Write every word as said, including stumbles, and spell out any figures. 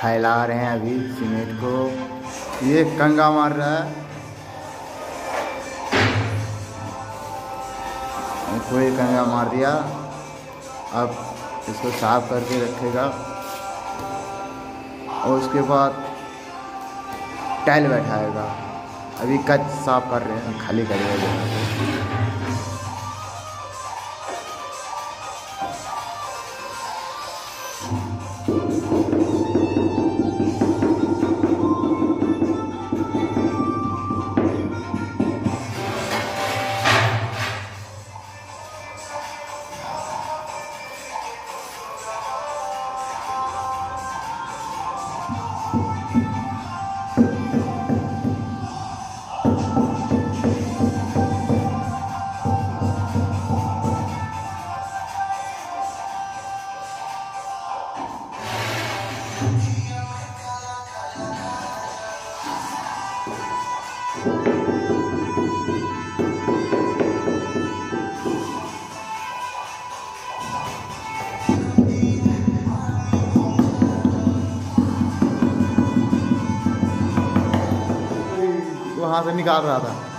फैला रहे हैं अभी सीमेंट को। ये कंगा मार रहा है, कोई कंगा मार दिया। अब इसको साफ करके रखेगा और उसके बाद टाइल बैठाएगा। अभी कच साफ कर रहे हैं, खाली करेगा। वहाँ से निकाल रहा था।